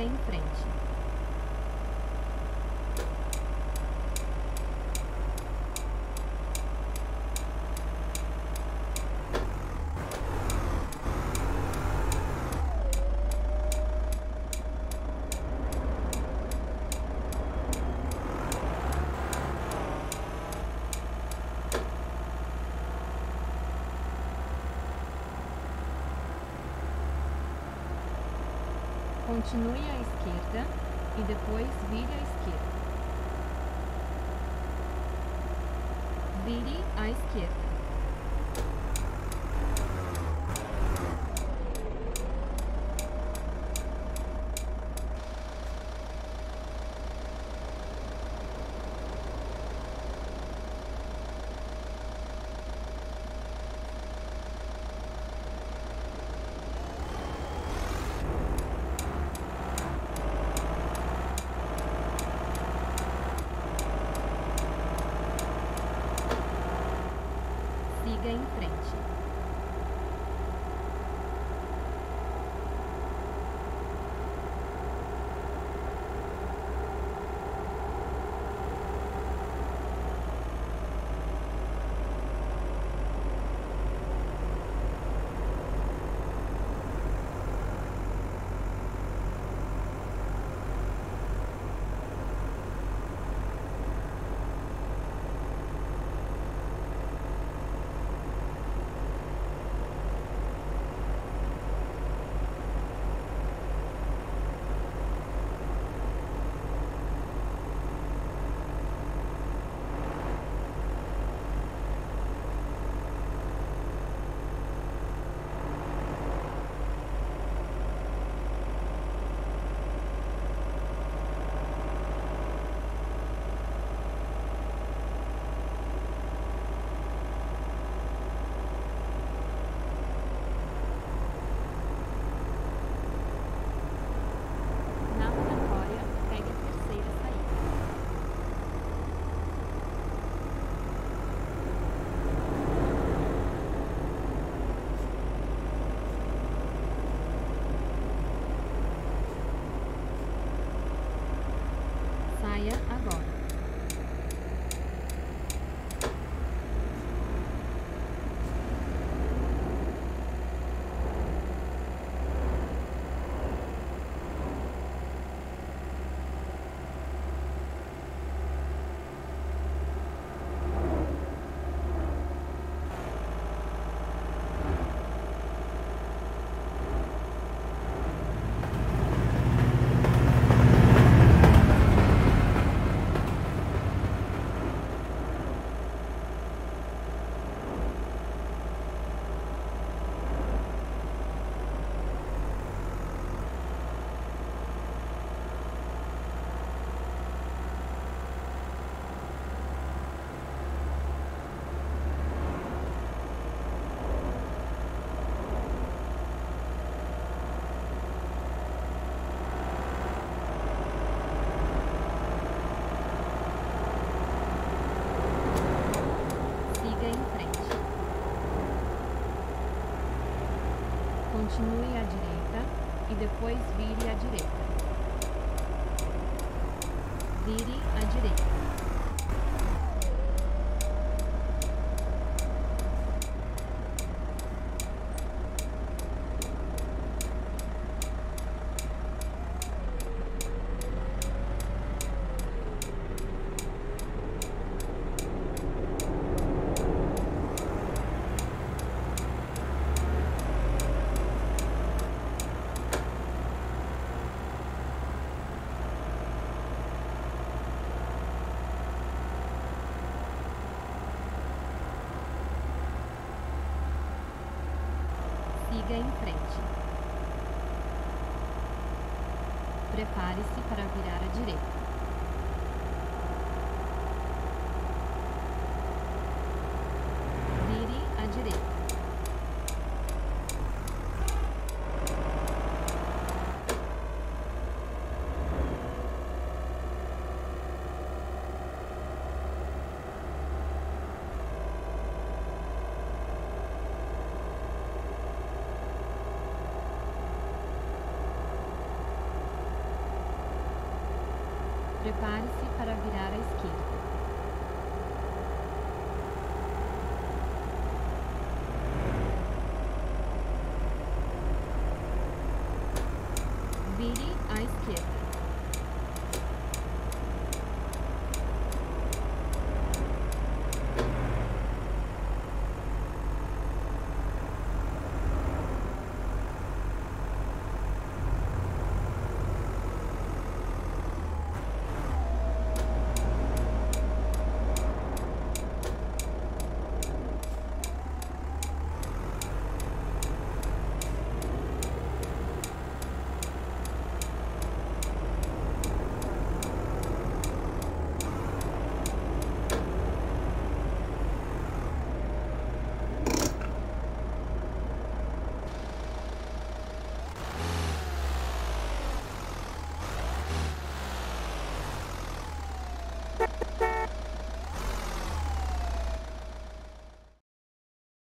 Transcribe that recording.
siga em frente. Continue à esquerda e depois vire à esquerda. Vire à esquerda. Em frente. Continue à direita e depois vire à direita. Vire à direita. Em frente. Prepare-se para virar à direita. Vire à direita. Prepare-se para virar à esquerda.